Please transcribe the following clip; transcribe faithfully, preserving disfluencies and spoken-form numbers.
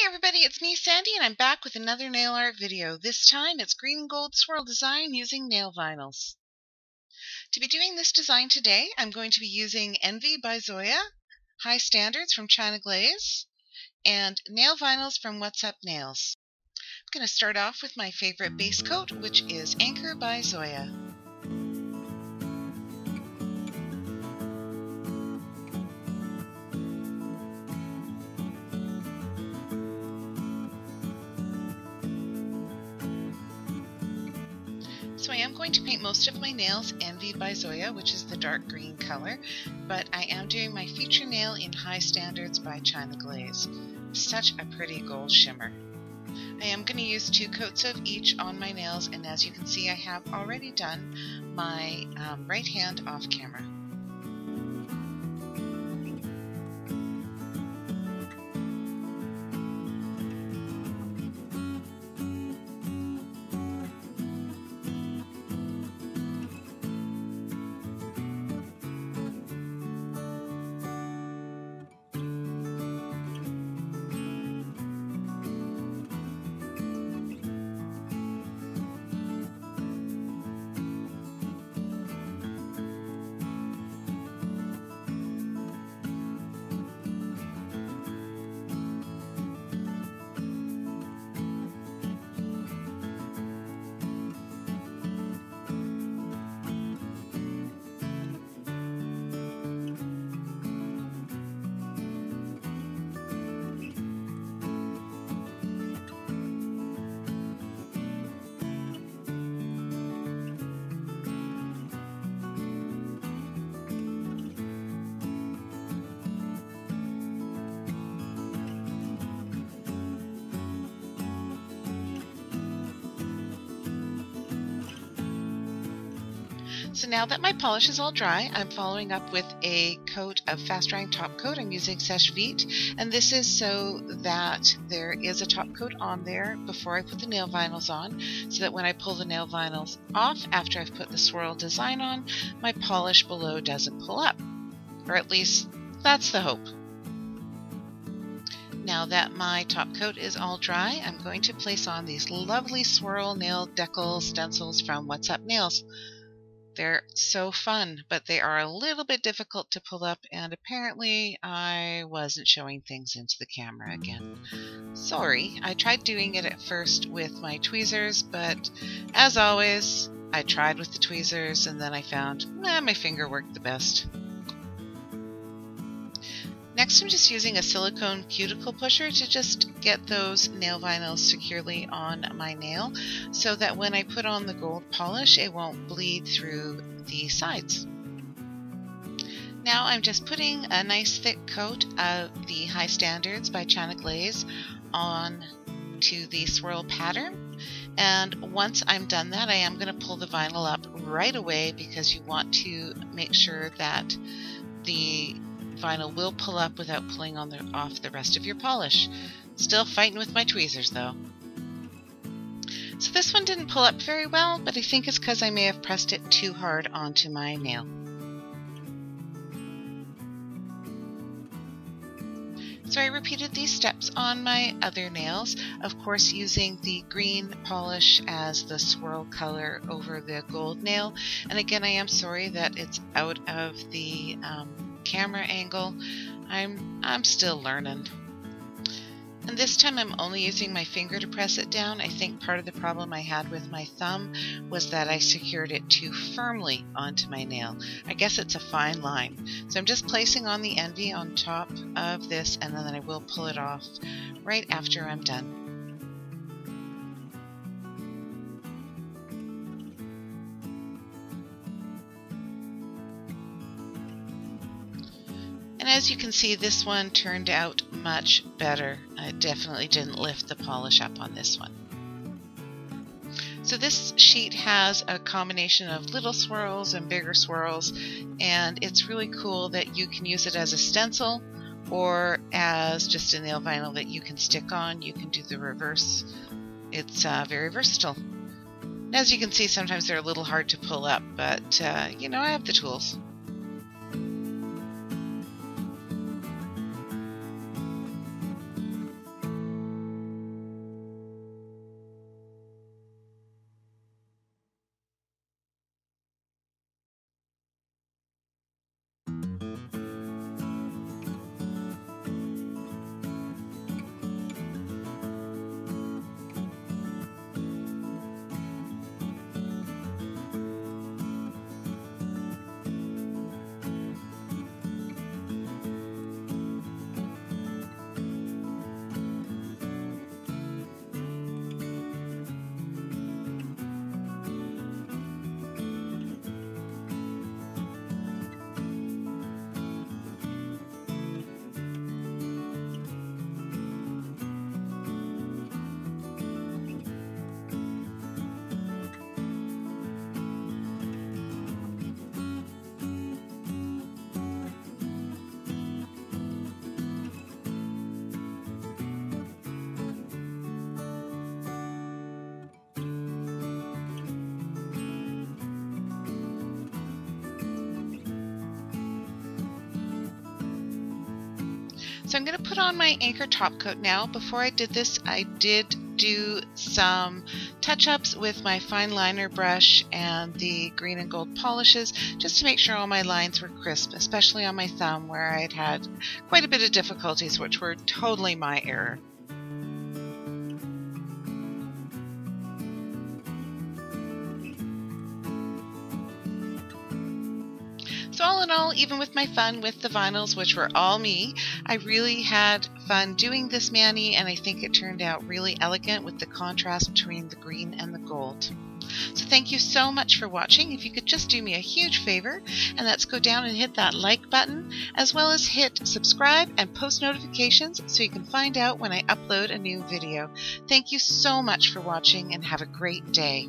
Hey everybody, it's me, Sandy, and I'm back with another nail art video. This time it's green gold swirl design using nail vinyls. To be doing this design today, I'm going to be using Envy by Zoya, High Standards from China Glaze, and nail vinyls from What's Up Nails. I'm going to start off with my favorite base coat, which is Anchor by Zoya. So I am going to paint most of my nails Envy by Zoya, which is the dark green color, but I am doing my feature nail in High Standards by China Glaze. Such a pretty gold shimmer. I am going to use two coats of each on my nails, and as you can see, I have already done my um, right hand off camera. So now that my polish is all dry, I'm following up with a coat of fast drying top coat. I'm using Seche Vite, and this is so that there is a top coat on there before I put the nail vinyls on, so that when I pull the nail vinyls off after I've put the swirl design on, my polish below doesn't pull up, or at least that's the hope. Now that my top coat is all dry, I'm going to place on these lovely swirl nail decal stencils from What's Up Nails. They're so fun, but they are a little bit difficult to pull up, and apparently I wasn't showing things into the camera again. Sorry, I tried doing it at first with my tweezers, but as always, I tried with the tweezers, and then I found eh, my finger worked the best. Next, I'm just using a silicone cuticle pusher to just get those nail vinyls securely on my nail so that when I put on the gold polish, it won't bleed through the sides. Now I'm just putting a nice thick coat of the High Standards by China Glaze on to the swirl pattern, and once I'm done that, I am going to pull the vinyl up right away because you want to make sure that the vinyl will pull up without pulling on the, off the rest of your polish. Still fighting with my tweezers though. So this one didn't pull up very well, but I think it's because I may have pressed it too hard onto my nail. So I repeated these steps on my other nails, of course using the green polish as the swirl color over the gold nail. And again, I am sorry that it's out of the um, camera angle. I'm I'm still learning. And this time I'm only using my finger to press it down. I think part of the problem I had with my thumb was that I secured it too firmly onto my nail. I guess it's a fine line. So I'm just placing on the Envy on top of this, and then I will pull it off right after I'm done. And as you can see, this one turned out much better. I definitely didn't lift the polish up on this one. So this sheet has a combination of little swirls and bigger swirls, and it's really cool that you can use it as a stencil or as just a nail vinyl that you can stick on. You can do the reverse. It's uh, very versatile. And as you can see, sometimes they're a little hard to pull up, but uh, you know, I have the tools. So I'm going to put on my Anchor top coat now. Before I did this, I did do some touch-ups with my fine liner brush and the green and gold polishes just to make sure all my lines were crisp, especially on my thumb where I had had quite a bit of difficulties, which were totally my error. So all in all, even with my fun with the vinyls, which were all me, I really had fun doing this mani, and I think it turned out really elegant with the contrast between the green and the gold. So thank you so much for watching. If you could just do me a huge favor, and that's go down and hit that like button, as well as hit subscribe and post notifications so you can find out when I upload a new video. Thank you so much for watching, and have a great day.